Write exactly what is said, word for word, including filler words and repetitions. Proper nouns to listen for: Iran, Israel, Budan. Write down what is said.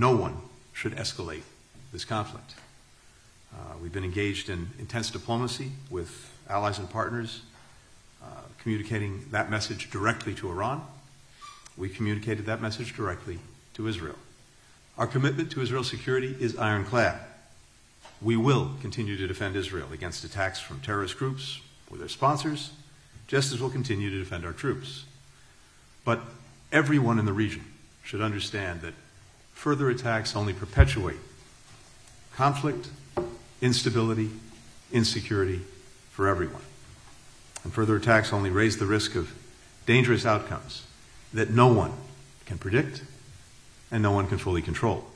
no one should escalate this conflict. Uh, we've been engaged in intense diplomacy with allies and partners, uh, communicating that message directly to Iran. We communicated that message directly to Israel. Our commitment to Israel's security is ironclad. We will continue to defend Israel against attacks from terrorist groups or their sponsors, just as we'll continue to defend our troops. But everyone in the region should understand that further attacks only perpetuate conflict, instability, insecurity for everyone. And further attacks only raise the risk of dangerous outcomes that no one can predict and no one can fully control.